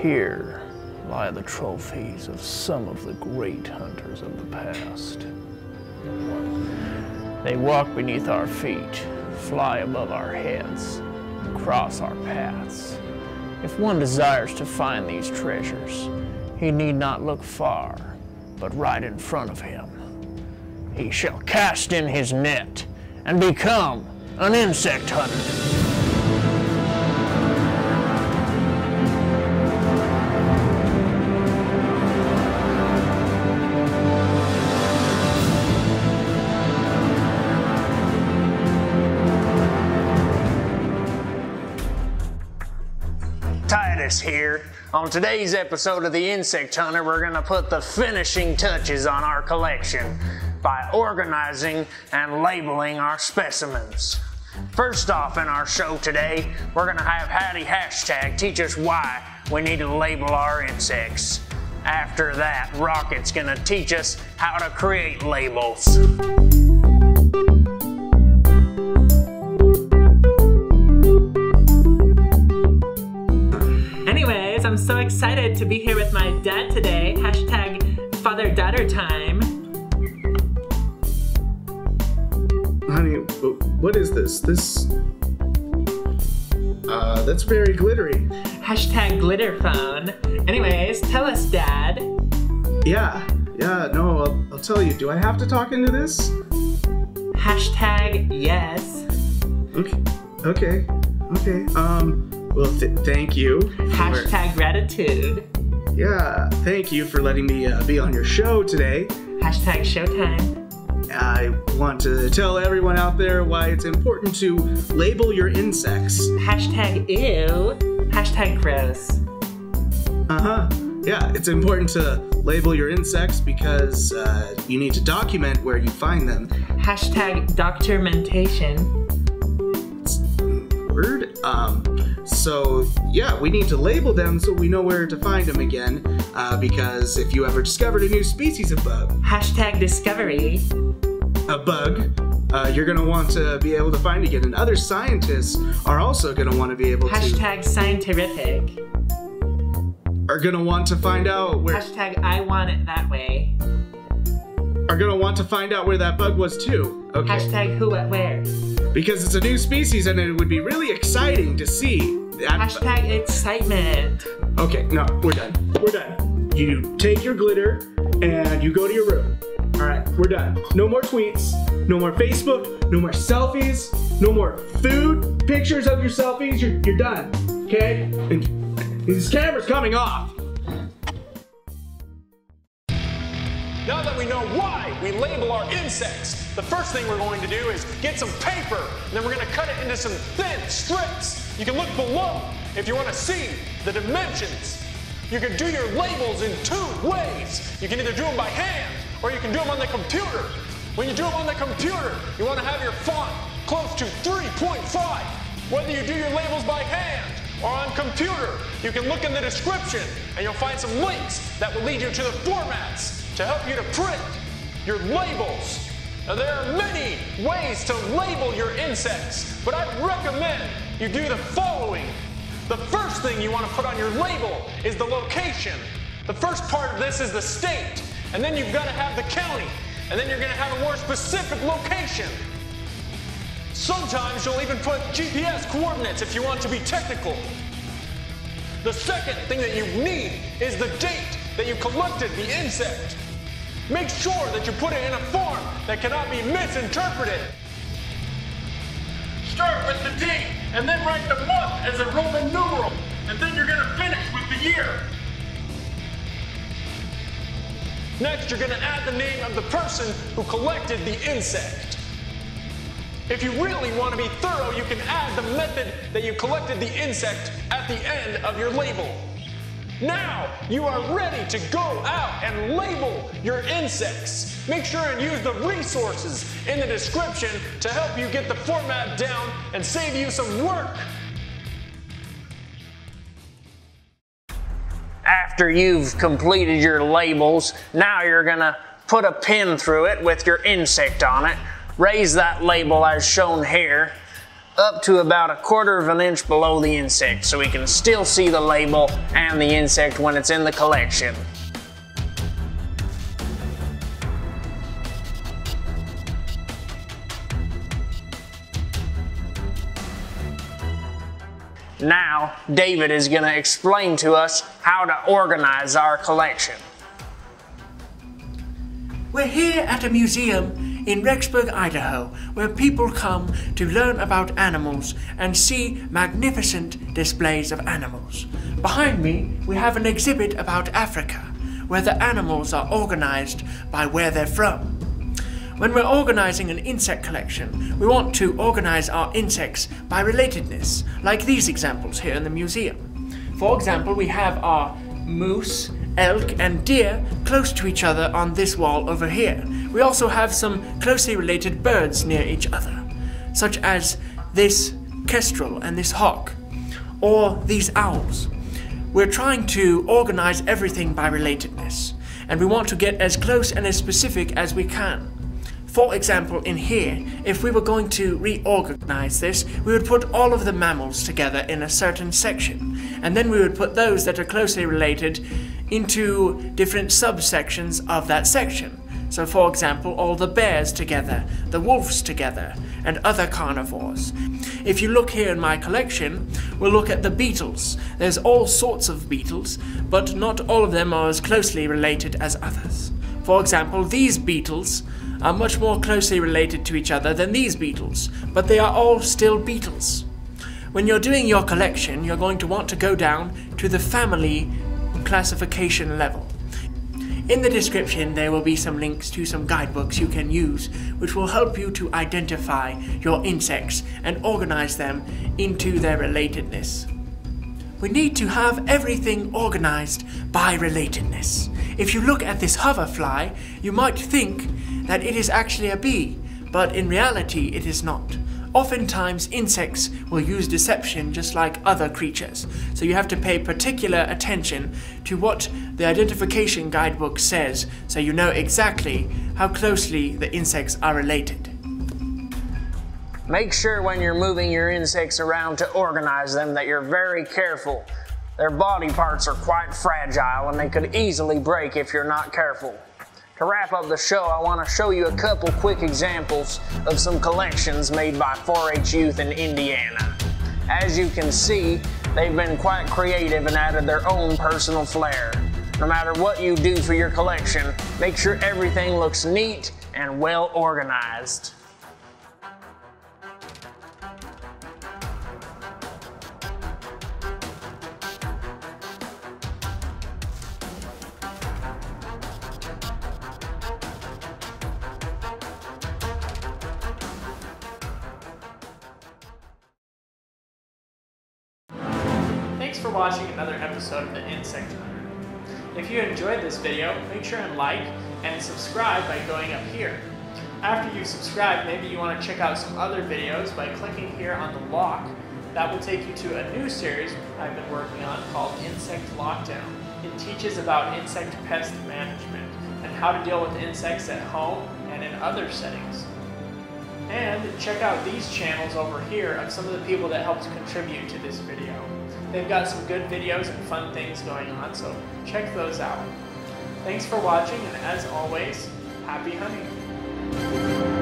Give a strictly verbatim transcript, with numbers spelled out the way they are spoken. Here lie the trophies of some of the great hunters of the past. They walk beneath our feet, fly above our heads, cross our paths. If one desires to find these treasures, he need not look far, but right in front of him. He shall cast in his net and become an insect hunter. Titus here. On today's episode of The Insect Hunter, we're going to put the finishing touches on our collection by organizing and labeling our specimens. First off in our show today, we're going to have Hattie Hashtag teach us why we need to label our insects. After that, Rocket's going to teach us how to create labels. I'm so excited to be here with my dad today. Hashtag father-daughter time. Honey, what is this? This, uh, that's very glittery. Hashtag glitter phone. Anyways, tell us, Dad. Yeah, yeah, no, I'll, I'll tell you. Do I have to talk into this? Hashtag yes. Okay, okay, okay, um... Well, th thank you. Hashtag for... gratitude. Yeah, thank you for letting me uh, be on your show today. Hashtag showtime. I want to tell everyone out there why it's important to label your insects. Hashtag ew. Hashtag gross. Uh-huh. Yeah, it's important to label your insects because uh, you need to document where you find them. Hashtag documentation. It's a word? Um... So yeah, we need to label them so we know where to find them again, uh, because if you ever discovered a new species of bug, hashtag discovery, a bug, uh, you're going to want to be able to find again, and other scientists are also going to want to be able to, hashtag scientific, are going to want to find out where, hashtag I want it that way, are going to want to find out where that bug was too. Okay. Hashtag who, what, where. Because it's a new species and it would be really exciting to see. Hashtag excitement. Okay, no, we're done. We're done. You take your glitter and you go to your room. All right, we're done. No more tweets, no more Facebook, no more selfies, no more food, pictures of your selfies. You're, you're done, okay? And this camera's coming off. Now that we know why we label our insects, the first thing we're going to do is get some paper, and then we're going to cut it into some thin strips. You can look below if you want to see the dimensions. You can do your labels in two ways. You can either do them by hand, or you can do them on the computer. When you do them on the computer, you want to have your font close to three point five. Whether you do your labels by hand or on computer, you can look in the description, and you'll find some links that will lead you to the formats to help you to print your labels. Now, there are many ways to label your insects, but I recommend you do the following. The first thing you want to put on your label is the location. The first part of this is the state, and then you've got to have the county, and then you're going to have a more specific location. Sometimes you'll even put G P S coordinates if you want to be technical. The second thing that you need is the date that you collected the insect. Make sure that you put it in a form that cannot be misinterpreted. Start with the date, and then write the month as a Roman numeral, and then you're gonna finish with the year. Next, you're gonna add the name of the person who collected the insect. If you really want to be thorough, you can add the method that you collected the insect at the end of your label. Now you are ready to go out and label your insects. Make sure and use the resources in the description to help you get the format down and save you some work. After you've completed your labels, now you're gonna put a pin through it with your insect on it. Raise that label as shown here. up to about a quarter of an inch below the insect, so we can still see the label and the insect when it's in the collection. Now, David is going to explain to us how to organize our collection. We're here at a museum in Rexburg, Idaho, where people come to learn about animals and see magnificent displays of animals. Behind me, we have an exhibit about Africa, where the animals are organized by where they're from. When we're organizing an insect collection, we want to organize our insects by relatedness, like these examples here in the museum. For example, we have our moose, elk, and deer close to each other on this wall over here. We also have some closely related birds near each other, such as this kestrel and this hawk, or these owls. We're trying to organize everything by relatedness, and we want to get as close and as specific as we can. For example, in here, if we were going to reorganize this, we would put all of the mammals together in a certain section, and then we would put those that are closely related into different subsections of that section. So for example, all the bears together, the wolves together, and other carnivores. If you look here in my collection, we'll look at the beetles. There's all sorts of beetles, but not all of them are as closely related as others. For example, these beetles are much more closely related to each other than these beetles, but they are all still beetles. When you're doing your collection, you're going to want to go down to the family classification level. In the description, there will be some links to some guidebooks you can use, which will help you to identify your insects and organize them into their relatedness. We need to have everything organized by relatedness. If you look at this hoverfly, you might think that it is actually a bee, but in reality it is not. Oftentimes insects will use deception just like other creatures, so you have to pay particular attention to what the identification guidebook says, so you know exactly how closely the insects are related. Make sure when you're moving your insects around to organize them that you're very careful. Their body parts are quite fragile and they could easily break if you're not careful. To wrap up the show, I want to show you a couple quick examples of some collections made by four H youth in Indiana. As you can see, they've been quite creative and added their own personal flair. No matter what you do for your collection, make sure everything looks neat and well organized. Thanks for watching another episode of the Insect Hunter. If you enjoyed this video, make sure and like and subscribe by going up here. After you subscribe, maybe you want to check out some other videos by clicking here on the lock. That will take you to a new series I've been working on called Insect Lockdown. It teaches about insect pest management and how to deal with insects at home and in other settings. And check out these channels over here of some of the people that helped contribute to this video. They've got some good videos and fun things going on, so check those out. Thanks for watching, and as always, happy hunting!